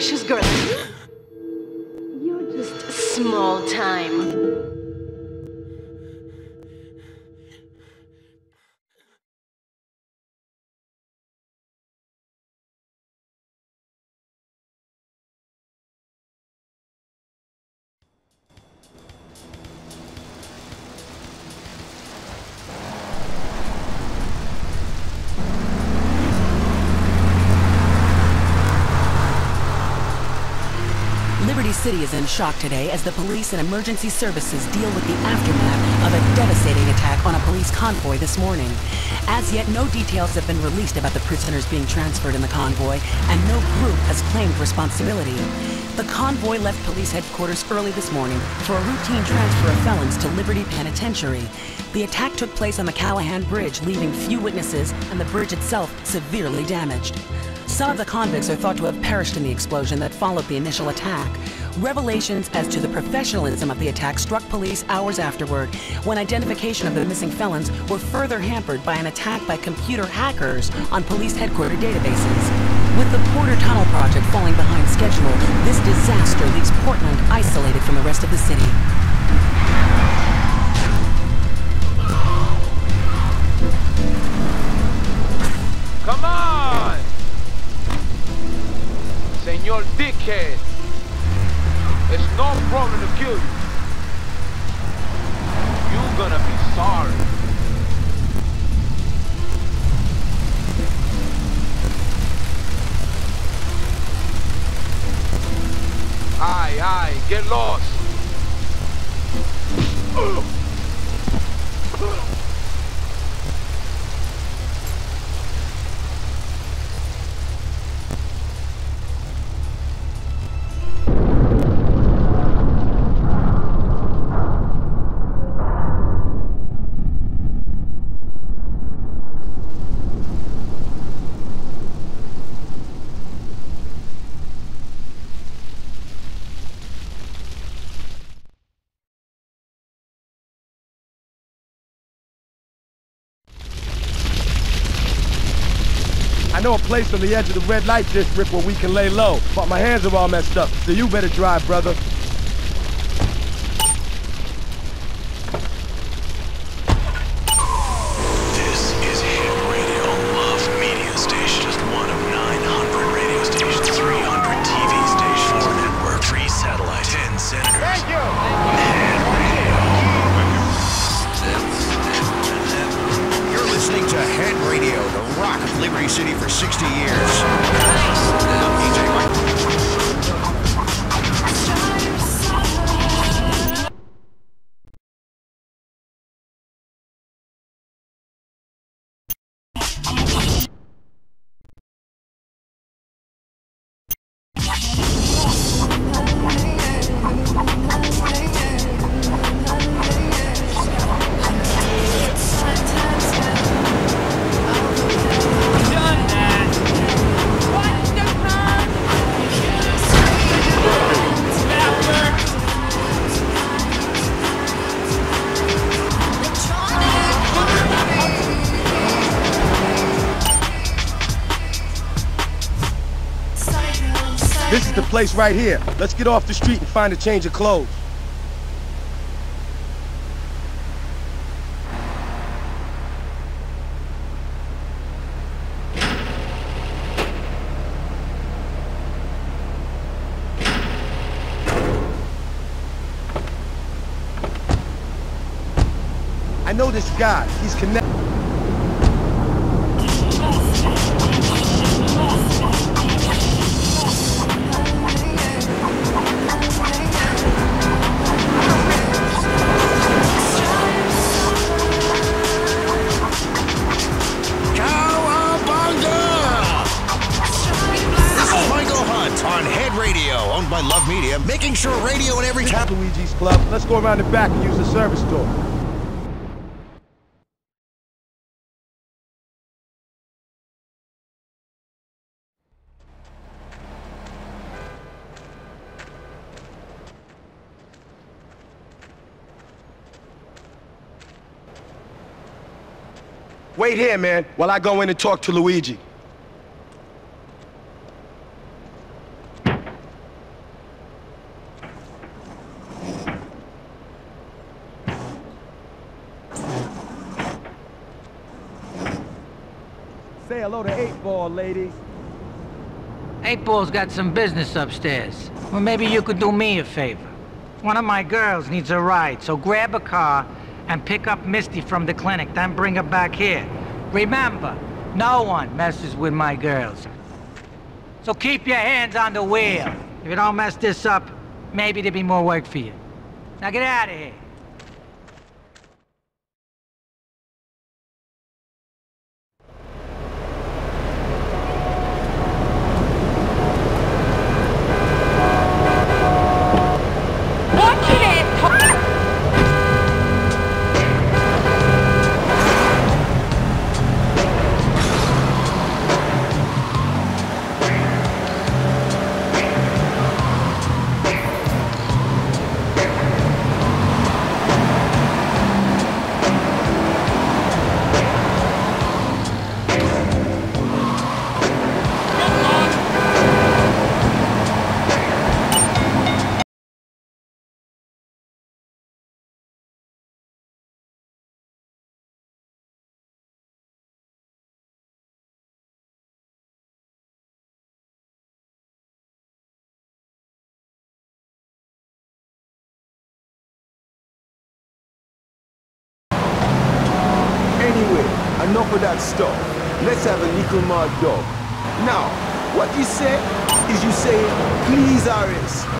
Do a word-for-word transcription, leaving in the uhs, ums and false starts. ambitious girl. You're just small time. The city is in shock today as the police and emergency services deal with the aftermath of a devastating attack on a police convoy this morning. As yet, no details have been released about the prisoners being transferred in the convoy, and no group has claimed responsibility. The convoy left police headquarters early this morning for a routine transfer of felons to Liberty Penitentiary. The attack took place on the Callahan Bridge, leaving few witnesses and the bridge itself severely damaged. Some of the convicts are thought to have perished in the explosion that followed the initial attack. Revelations as to the professionalism of the attack struck police hours afterward, when identification of the missing felons were further hampered by an attack by computer hackers on police headquarters databases. With the Porter Tunnel Project falling behind schedule, this disaster leaves Portland isolated from the rest of the city. Come on! Señor Dickhead! It's no problem to kill you. You're gonna be sorry. Aye, aye, get lost. I know a place on the edge of the red light district where we can lay low, but my hands are all messed up, so you better drive, brother. This is Hit Radio, Love Media Station, just one of nine hundred radio stations, three hundred T V stations, four networks, three satellites, ten senators. Thank you! Hit Radio. You're listening to Hit Radio, the rock of Liberty City for sixty years. Nice. This is the place right here. Let's get off the street and find a change of clothes. I know this guy. He's connected. Making sure radio in every town. Luigi's Club. Let's go around the back and use the service door. Wait here, man, while I go in and talk to Luigi. Say hello to eight ball, ladies. eight ball's got some business upstairs. Well, maybe you could do me a favor. One of my girls needs a ride, so grab a car and pick up Misty from the clinic, then bring her back here. Remember, no one messes with my girls. So keep your hands on the wheel. If you don't mess this up, maybe there'll be more work for you. Now get out of here. Enough of that stuff. Let's have a nickel mark dog. Now, what you say is you say, please, Iris.